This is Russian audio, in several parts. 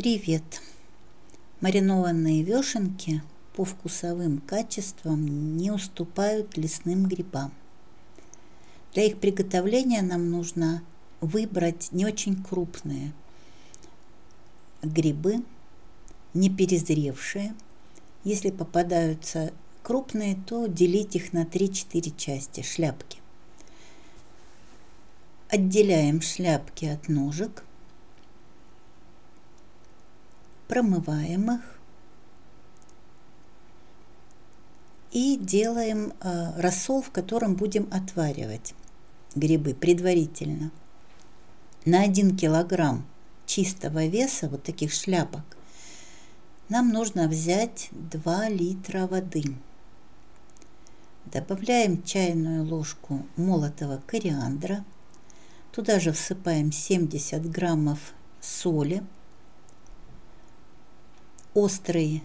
Привет! Маринованные вешенки по вкусовым качествам не уступают лесным грибам. Для их приготовления нам нужно выбрать не очень крупные грибы, не перезревшие. Если попадаются крупные, то делить их на 3-4 части, шляпки. Отделяем шляпки от ножек, промываем их и делаем рассол, в котором будем отваривать грибы предварительно. На 1 килограмм чистого веса вот таких шляпок нам нужно взять 2 литра воды. Добавляем чайную ложку молотого кориандра. Туда же всыпаем 70 граммов соли, острый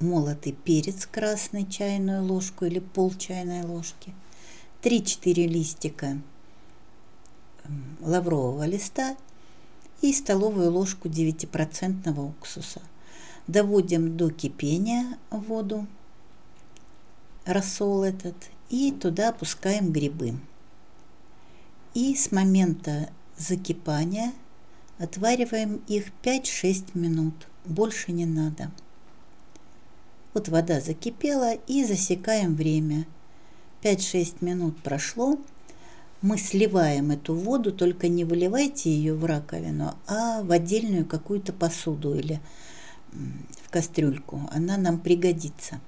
молотый перец красный, чайную ложку или пол чайной ложки, 3-4 листика лаврового листа и столовую ложку 9% уксуса. Доводим до кипения воду, рассол этот, и туда опускаем грибы. И с момента закипания отвариваем их 5-6 минут, больше не надо. Вот вода закипела, и засекаем время. 5-6 минут прошло, мы сливаем эту воду, только не выливайте ее в раковину, а в отдельную какую-то посуду или в кастрюльку, она нам пригодится.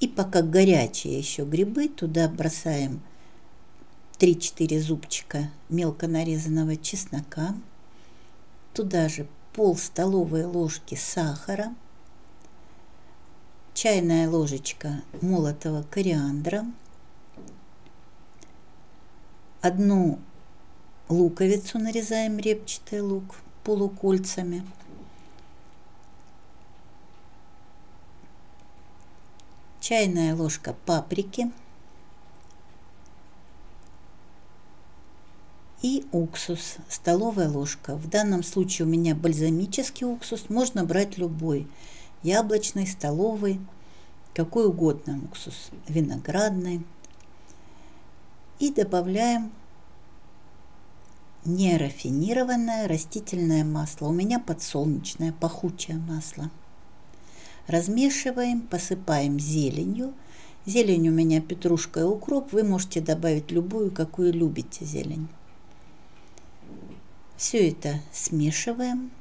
И пока горячие еще грибы, туда бросаем 3-4 зубчика мелко нарезанного чеснока, туда же пол столовой ложки сахара, чайная ложечка молотого кориандра, 1 луковицу нарезаем, репчатый лук полукольцами, чайная ложка паприки и уксус, столовая ложка. В данном случае у меня бальзамический уксус, можно брать любой, яблочный, столовый, какой угодно уксус, виноградный. И добавляем нерафинированное растительное масло, у меня подсолнечное, пахучее масло. Размешиваем, посыпаем зеленью. Зелень у меня петрушка и укроп, вы можете добавить любую, какую любите зелень. Все это смешиваем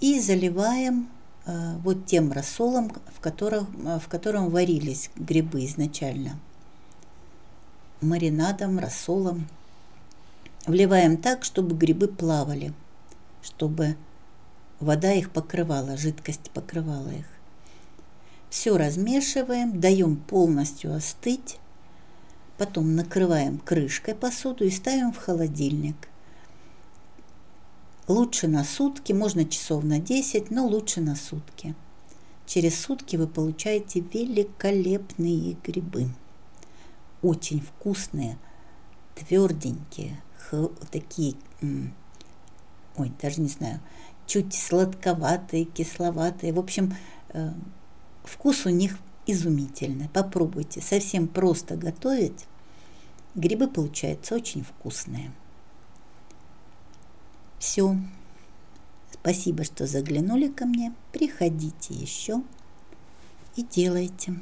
и заливаем вот тем рассолом, в котором варились грибы изначально. Маринадом, рассолом. Вливаем так, чтобы грибы плавали, чтобы вода их покрывала, жидкость покрывала их. Все размешиваем, даем полностью остыть, потом накрываем крышкой посуду и ставим в холодильник. Лучше на сутки, можно часов на 10, но лучше на сутки. Через сутки вы получаете великолепные грибы. Очень вкусные, тверденькие, такие, ой, даже не знаю, чуть сладковатые, кисловатые. В общем, вкус у них изумительный. Попробуйте, совсем просто готовить. Грибы получаются очень вкусные. Все. Спасибо, что заглянули ко мне. Приходите еще и делайте.